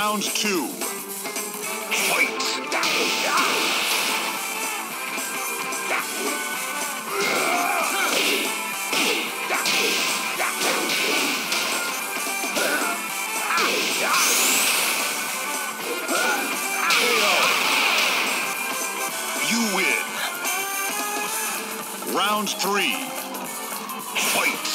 Round two. Fight. You win. Round three. Fight.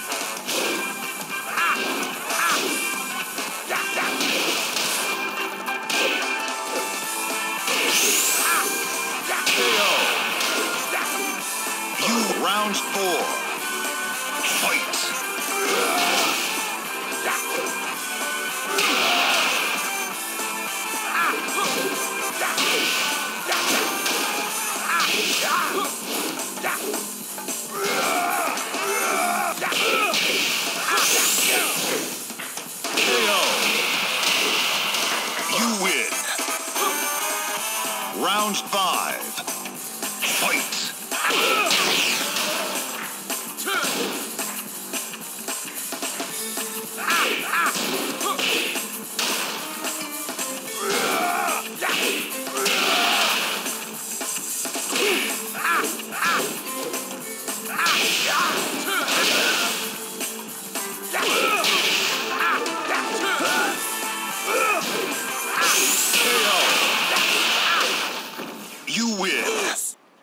Round four. Fight. Get ready for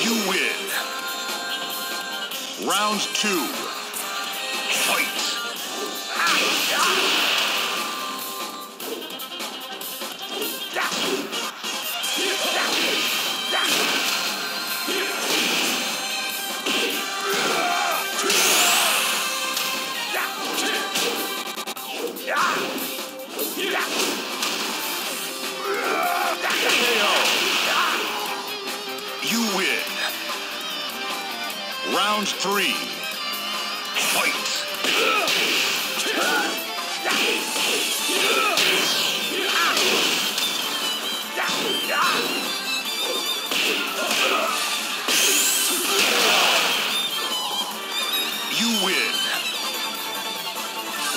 You win. Round two. Fight. Round three. Fight. You win.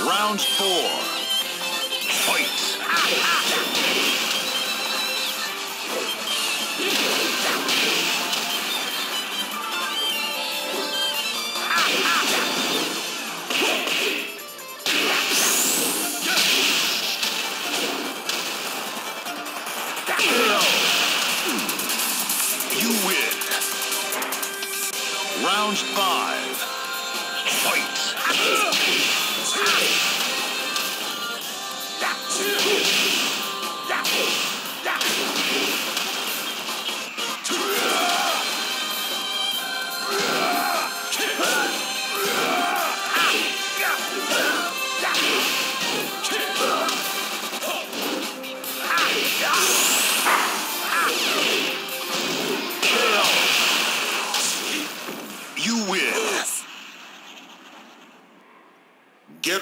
Round four. Fight. Round five. Get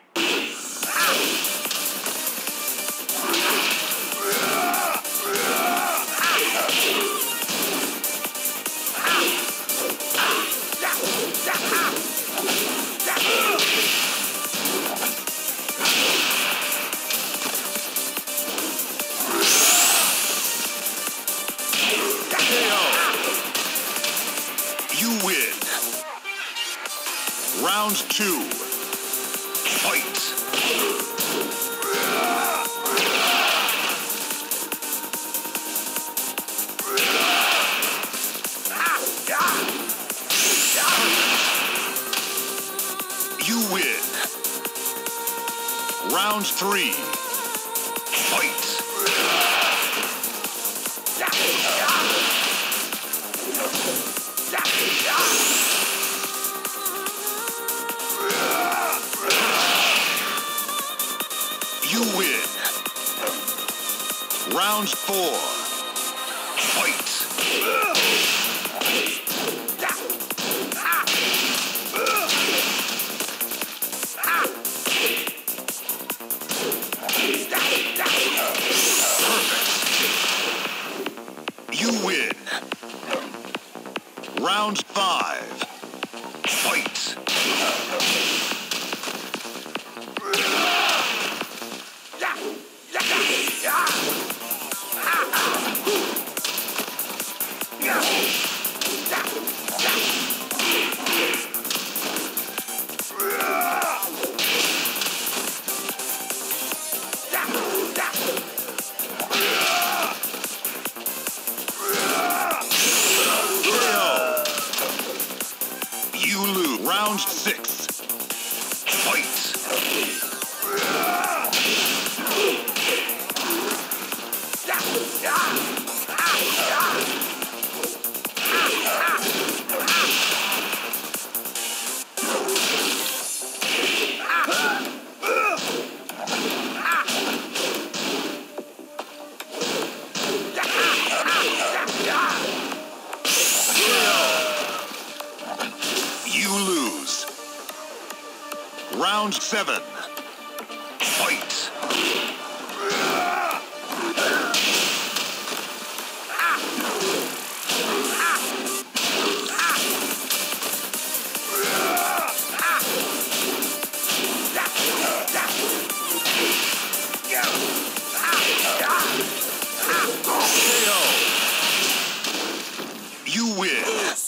Round two. Fight! You win. Round three. Fight! You win. Round four. Fight! Perfect. You win. Round five. Fight! Round six. Round seven. Fight! You win!